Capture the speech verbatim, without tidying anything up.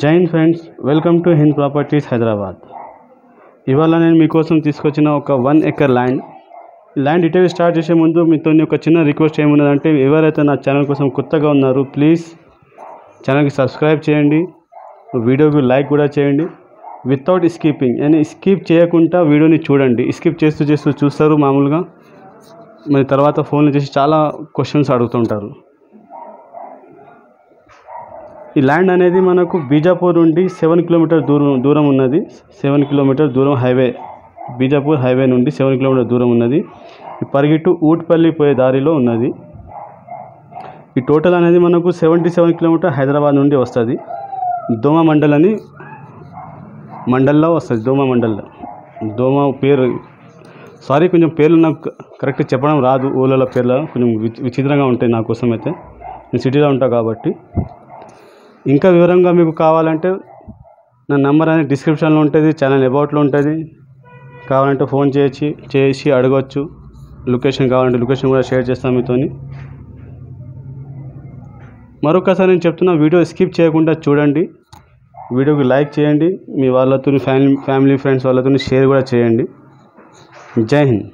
జై Hind friends, welcome to Hind properties Hyderabad. ఇవాళ నేను మీకోసం తీసుకొచ్చిన ఒక one acre land land detail start చేసే ముందు మీతో ఒక చిన్న రిక్వెస్ట్ ఏమున్నదంటే, ఎవరైతే నా ఛానల్ కోసం కొత్తగా ఉన్నారో ప్లీజ్ ఛానల్కి సబ్స్క్రైబ్ చేయండి, వీడియోకి లైక్ కూడా చేయండి వితౌట్ స్కిప్పింగ్. నేను స్కిప్ చేయకుండా వీడియోని చూడండి. స్కిప్ చేస్తూ చేస్తూ చూస్తారు మామూలుగా, మరి తర్వాత ఫోన్లు చేసి చాలా క్వశ్చన్స్ అడుగుతుంటారు. ఈ ల్యాండ్ అనేది మనకు బీజాపూర్ నుండి సెవెన్ కిలోమీటర్ దూరం దూరం ఉన్నది. సెవెన్ కిలోమీటర్ దూరం హైవే, బీజాపూర్ హైవే నుండి సెవెన్ కిలోమీటర్ దూరం ఉన్నది. ఈ పర్గి టు ఓట్ పల్లి పోయే దారిలో ఉన్నది. ఈ టోటల్ అనేది మనకు సెవెంటీ సెవెన్ కిలోమీటర్ హైదరాబాద్ నుండి వస్తుంది. దోమ మండల్ అని మండల్లో వస్తుంది. దోమ మండల్లో దోమ పేరు, సారీ కొంచెం పేర్లు నాకు కరెక్ట్ చెప్పడం రాదు. ఊళ్ళలో పేర్లు కొంచెం విచిత్రంగా ఉంటాయి. నా కోసం అయితే నేను సిటీలో ఉంటాను కాబట్టి. ఇంకా వివరంగా మీకు కావాలంటే నా నెంబర్ అనేది డిస్క్రిప్షన్లో ఉంటుంది, ఛానల్ అబౌట్లో ఉంటుంది. కావాలంటే ఫోన్ చేసి చేసి అడగవచ్చు. లొకేషన్ కావాలంటే లొకేషన్ కూడా షేర్ చేస్తాను మీతో. మరొకసారి నేను చెప్తున్నా, వీడియో స్కిప్ చేయకుండా చూడండి, వీడియోకి లైక్ చేయండి, మీ వాళ్ళతో ఫ్యామిలీ ఫ్యామిలీ ఫ్రెండ్స్ వాళ్ళతో షేర్ కూడా చేయండి. జై హింద్.